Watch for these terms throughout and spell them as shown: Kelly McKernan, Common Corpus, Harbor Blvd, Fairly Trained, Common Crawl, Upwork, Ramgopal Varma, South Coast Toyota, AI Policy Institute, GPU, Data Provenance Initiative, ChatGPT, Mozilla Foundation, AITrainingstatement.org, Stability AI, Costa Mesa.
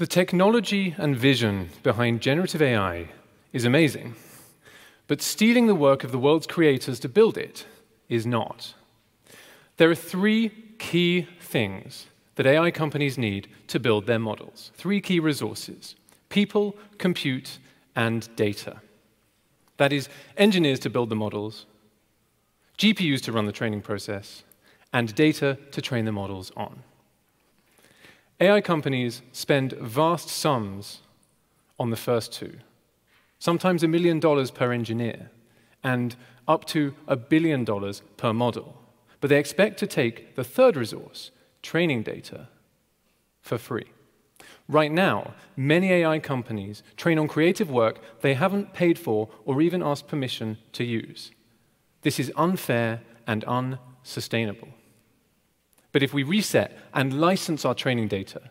The technology and vision behind generative AI is amazing, but stealing the work of the world's creators to build it is not. There are three key things that AI companies need to build their models. Three key resources: people, compute, and data. That is, engineers to build the models, GPUs to run the training process, and data to train the models on. AI companies spend vast sums on the first two, sometimes $1 million per engineer and up to $1 billion per model. But they expect to take the third resource, training data, for free. Right now, many AI companies train on creative work they haven't paid for or even asked permission to use. This is unfair and unsustainable. But if we reset and license our training data,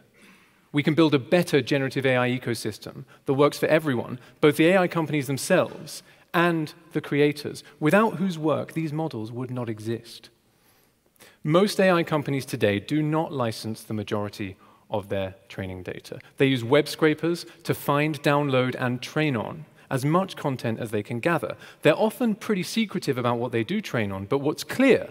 we can build a better generative AI ecosystem that works for everyone, both the AI companies themselves and the creators, without whose work these models would not exist. Most AI companies today do not license the majority of their training data. They use web scrapers to find, download, and train on as much content as they can gather. They're often pretty secretive about what they do train on, but what's clear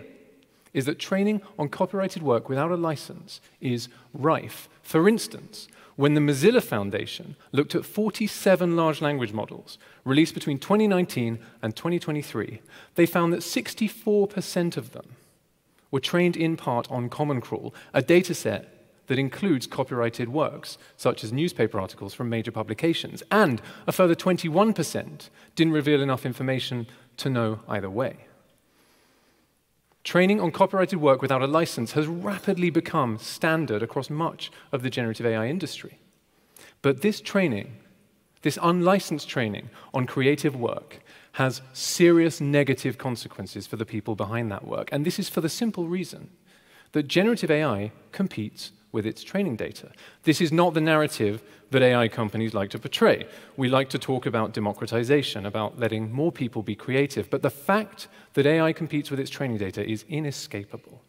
is that training on copyrighted work without a license is rife. For instance, when the Mozilla Foundation looked at 47 large language models released between 2019 and 2023, they found that 64% of them were trained in part on Common Crawl, a dataset that includes copyrighted works, such as newspaper articles from major publications, and a further 21% didn't reveal enough information to know either way. Training on copyrighted work without a license has rapidly become standard across much of the generative AI industry. But this training, this unlicensed training on creative work, has serious negative consequences for the people behind that work. And this is for the simple reason that generative AI competes with its training data. This is not the narrative that AI companies like to portray. We like to talk about democratization, about letting more people be creative, but the fact that AI competes with its training data is inescapable.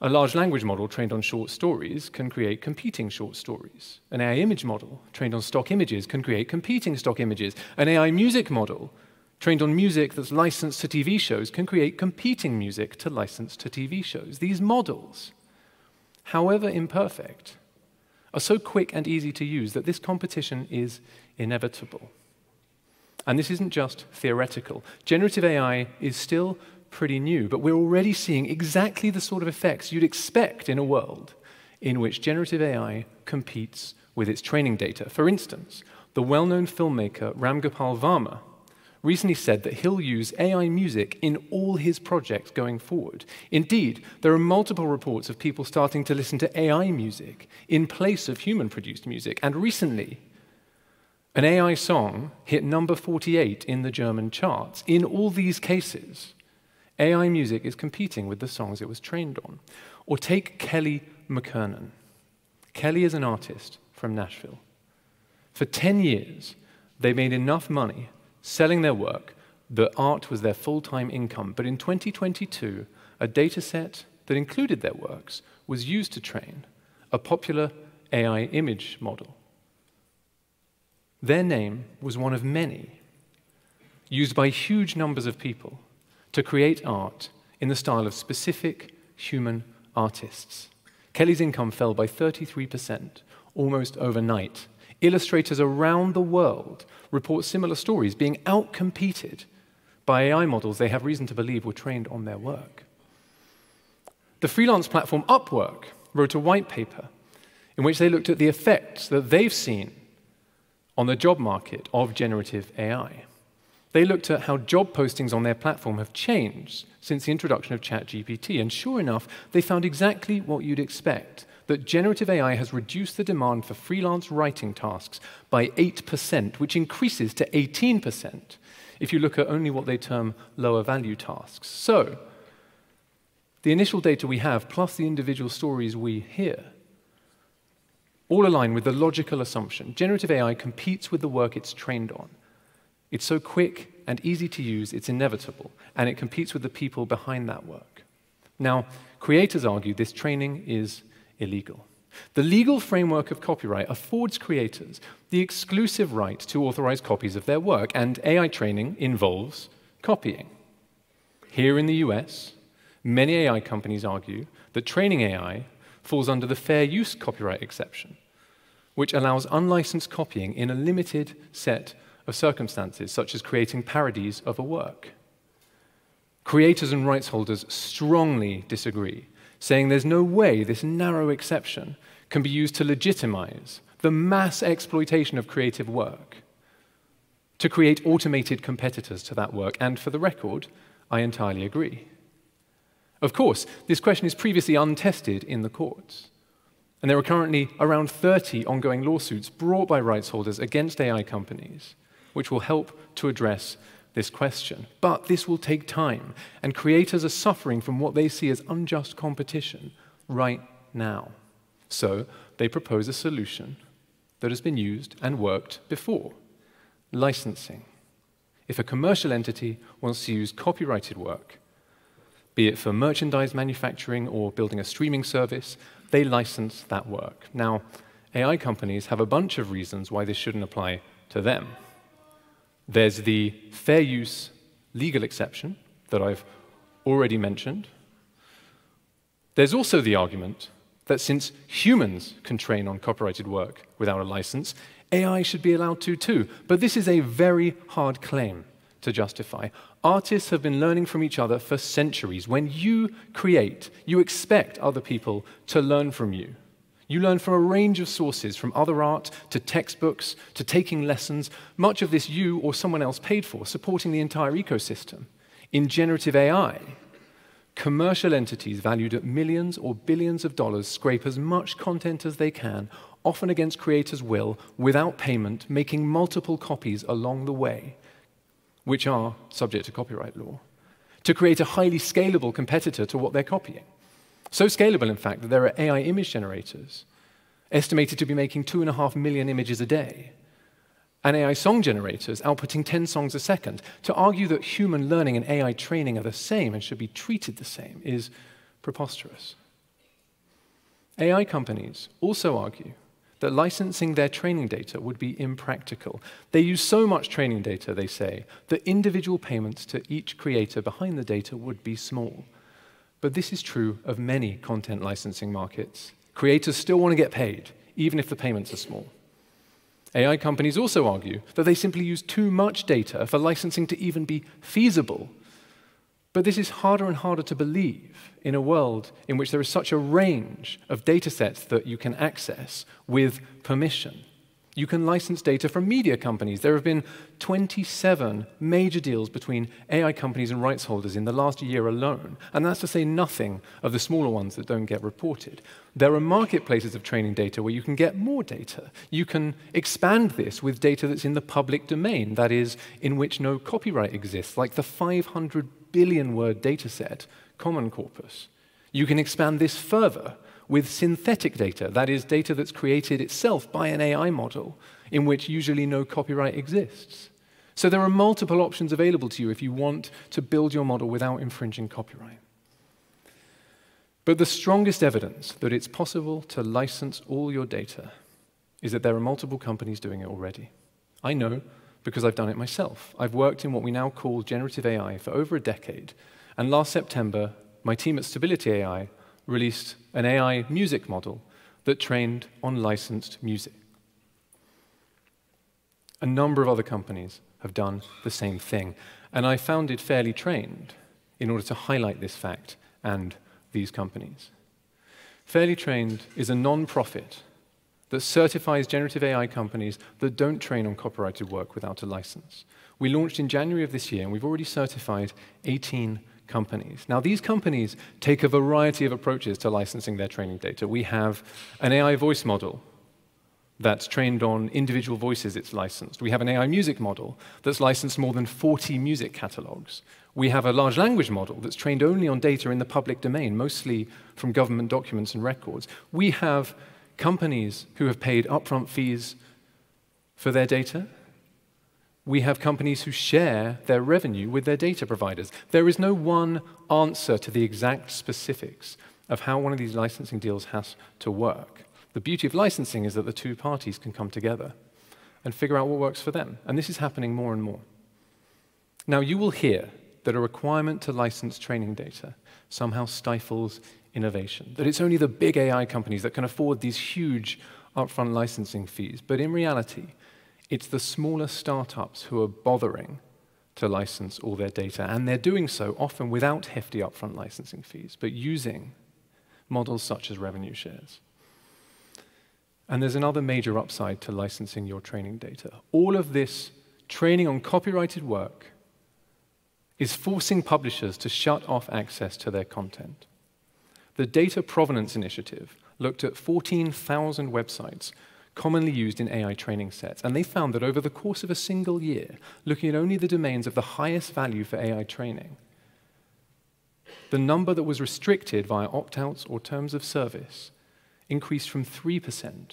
A large language model trained on short stories can create competing short stories. An AI image model trained on stock images can create competing stock images. An AI music model trained on music that's licensed to TV shows can create competing music to license to TV shows. These models, however imperfect, are so quick and easy to use that this competition is inevitable. And this isn't just theoretical. Generative AI is still pretty new, but we're already seeing exactly the sort of effects you'd expect in a world in which generative AI competes with its training data. For instance, the well-known filmmaker Ramgopal Varma recently said that he'll use AI music in all his projects going forward. Indeed, there are multiple reports of people starting to listen to AI music in place of human-produced music. And recently, an AI song hit number 48 in the German charts. In all these cases, AI music is competing with the songs it was trained on. Or take Kelly McKernan. Kelly is an artist from Nashville. For 10 years, they made enough money selling their work, the art was their full-time income. But in 2022, a dataset that included their works was used to train a popular AI image model. Their name was one of many, used by huge numbers of people to create art in the style of specific human artists. Kelly's income fell by 33% almost overnight. Illustrators around the world report similar stories, being outcompeted by AI models they have reason to believe were trained on their work. The freelance platform Upwork wrote a white paper in which they looked at the effects that they've seen on the job market of generative AI. They looked at how job postings on their platform have changed since the introduction of ChatGPT, and sure enough, they found exactly what you'd expect, that generative AI has reduced the demand for freelance writing tasks by 8%, which increases to 18% if you look at only what they term lower value tasks. So, the initial data we have, plus the individual stories we hear, all align with the logical assumption: generative AI competes with the work it's trained on. It's so quick and easy to use, it's inevitable, and it competes with the people behind that work. Now, creators argue this training is illegal. The legal framework of copyright affords creators the exclusive right to authorize copies of their work, and AI training involves copying. Here in the US, many AI companies argue that training AI falls under the fair use copyright exception, which allows unlicensed copying in a limited set of circumstances, such as creating parodies of a work. Creators and rights holders strongly disagree, saying there's no way this narrow exception can be used to legitimize the mass exploitation of creative work, to create automated competitors to that work. And for the record, I entirely agree. Of course, this question is previously untested in the courts, and there are currently around 30 ongoing lawsuits brought by rights holders against AI companies, which will help to address this question. But this will take time, and creators are suffering from what they see as unjust competition right now. So they propose a solution that has been used and worked before: licensing. If a commercial entity wants to use copyrighted work, be it for merchandise manufacturing or building a streaming service, they license that work. Now, AI companies have a bunch of reasons why this shouldn't apply to them. There's the fair use legal exception that I've already mentioned. There's also the argument that since humans can train on copyrighted work without a license, AI should be allowed to too. But this is a very hard claim to justify. Artists have been learning from each other for centuries. When you create, you expect other people to learn from you. You learn from a range of sources, from other art to textbooks to taking lessons, much of this you or someone else paid for, supporting the entire ecosystem. In generative AI, commercial entities valued at millions or billions of dollars scrape as much content as they can, often against creators' will, without payment, making multiple copies along the way, which are subject to copyright law, to create a highly scalable competitor to what they're copying. So scalable, in fact, that there are AI image generators estimated to be making 2.5 million images a day, and AI song generators outputting 10 songs a second. To argue that human learning and AI training are the same and should be treated the same is preposterous. AI companies also argue that licensing their training data would be impractical. They use so much training data, they say, that individual payments to each creator behind the data would be small. But this is true of many content licensing markets. Creators still want to get paid, even if the payments are small. AI companies also argue that they simply use too much data for licensing to even be feasible. But this is harder and harder to believe in a world in which there is such a range of data sets that you can access with permission. You can license data from media companies. There have been 27 major deals between AI companies and rights holders in the last year alone, and that's to say nothing of the smaller ones that don't get reported. There are marketplaces of training data where you can get more data. You can expand this with data that's in the public domain, that is, in which no copyright exists, like the 500 billion word dataset, Common Corpus. You can expand this further with synthetic data, that is, data that's created itself by an AI model, in which usually no copyright exists. So there are multiple options available to you if you want to build your model without infringing copyright. But the strongest evidence that it's possible to license all your data is that there are multiple companies doing it already. I know, because I've done it myself. I've worked in what we now call generative AI for over a decade, and last September, my team at Stability AI released an AI music model that trained on licensed music. A number of other companies have done the same thing, and I founded Fairly Trained in order to highlight this fact and these companies. Fairly Trained is a non-profit that certifies generative AI companies that don't train on copyrighted work without a license. We launched in January of this year, and we've already certified 18 companies. Now, these companies take a variety of approaches to licensing their training data. We have an AI voice model that's trained on individual voices, it's licensed. We have an AI music model that's licensed more than 40 music catalogs. We have a large language model that's trained only on data in the public domain, mostly from government documents and records. We have companies who have paid upfront fees for their data. We have companies who share their revenue with their data providers. There is no one answer to the exact specifics of how one of these licensing deals has to work. The beauty of licensing is that the two parties can come together and figure out what works for them. And this is happening more and more. Now, you will hear that a requirement to license training data somehow stifles innovation, that it's only the big AI companies that can afford these huge upfront licensing fees. But in reality, it's the smaller startups who are bothering to license all their data. And they're doing so often without hefty upfront licensing fees, but using models such as revenue shares. And there's another major upside to licensing your training data. All of this training on copyrighted work is forcing publishers to shut off access to their content. The Data Provenance Initiative looked at 14,000 websites commonly used in AI training sets, and they found that over the course of a single year, looking at only the domains of the highest value for AI training, the number that was restricted via opt-outs or terms of service increased from 3%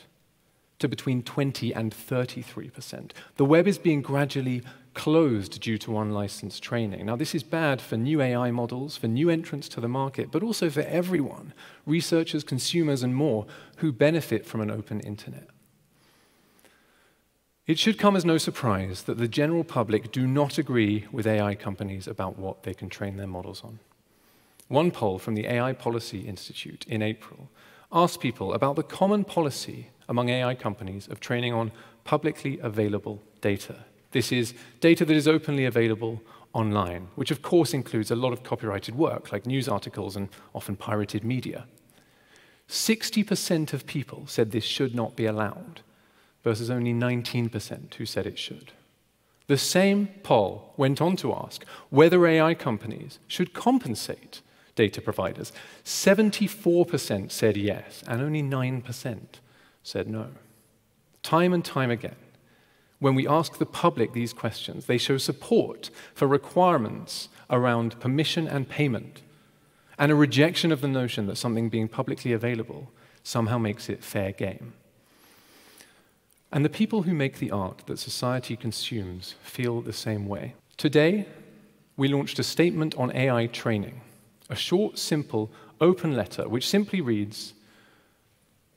to between 20 and 33%. The web is being gradually closed due to unlicensed training. Now, this is bad for new AI models, for new entrants to the market, but also for everyone, researchers, consumers, and more, who benefit from an open internet. It should come as no surprise that the general public do not agree with AI companies about what they can train their models on. One poll from the AI Policy Institute in April asked people about the common policy among AI companies of training on publicly available data. This is data that is openly available online, which of course includes a lot of copyrighted work, like news articles and often pirated media. 60% of people said this should not be allowed, versus only 19% who said it should. The same poll went on to ask whether AI companies should compensate data providers. 74% said yes, and only 9% said no. Time and time again, when we ask the public these questions, they show support for requirements around permission and payment, and a rejection of the notion that something being publicly available somehow makes it fair game. And the people who make the art that society consumes feel the same way. Today, we launched a statement on AI training, a short, simple, open letter which simply reads,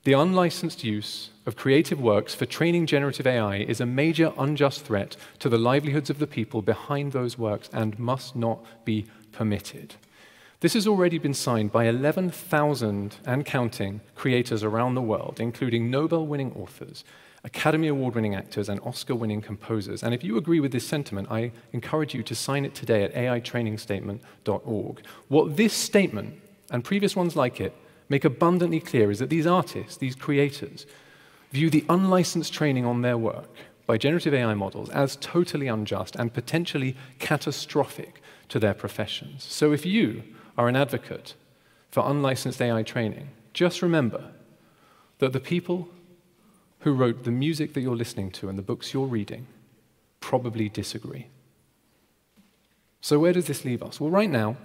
"The unlicensed use of creative works for training generative AI is a major unjust threat to the livelihoods of the people behind those works and must not be permitted." This has already been signed by 11,000 and counting creators around the world, including Nobel-winning authors, Academy Award-winning actors, and Oscar-winning composers. And if you agree with this sentiment, I encourage you to sign it today at AITrainingstatement.org. What this statement, and previous ones like it, make abundantly clear is that these artists, these creators, view the unlicensed training on their work by generative AI models as totally unjust and potentially catastrophic to their professions. So if you are an advocate for unlicensed AI training, just remember that the people who wrote the music that you're listening to and the books you're reading probably disagree. So where does this leave us? Well, right now,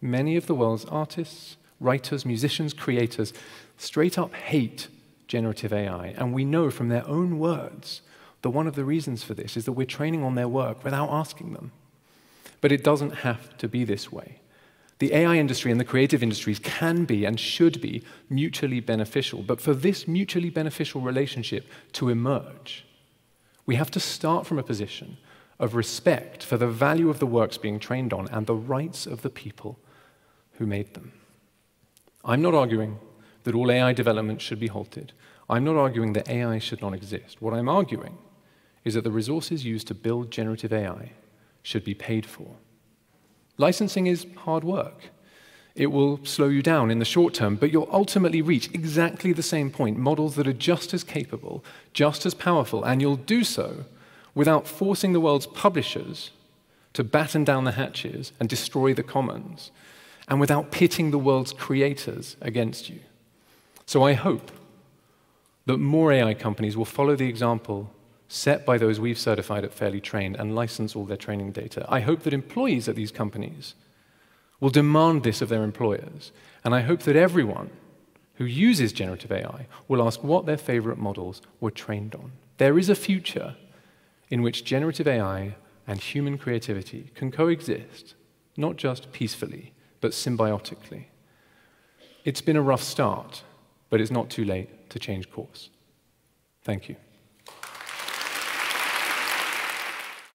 many of the world's artists, writers, musicians, creators straight up hate generative AI. And we know from their own words that one of the reasons for this is that we're training on their work without asking them. But it doesn't have to be this way. The AI industry and the creative industries can be and should be mutually beneficial. But for this mutually beneficial relationship to emerge, we have to start from a position of respect for the value of the works being trained on and the rights of the people who made them. I'm not arguing that all AI development should be halted. I'm not arguing that AI should not exist. What I'm arguing is that the resources used to build generative AI should be paid for. Licensing is hard work. It will slow you down in the short term, but you'll ultimately reach exactly the same point, models that are just as capable, just as powerful, and you'll do so without forcing the world's publishers to batten down the hatches and destroy the commons, and without pitting the world's creators against you. So I hope that more AI companies will follow the example set by those we've certified at Fairly Trained and license all their training data. I hope that employees at these companies will demand this of their employers, and I hope that everyone who uses generative AI will ask what their favorite models were trained on. There is a future in which generative AI and human creativity can coexist, not just peacefully, but symbiotically. It's been a rough start, but it's not too late to change course. Thank you.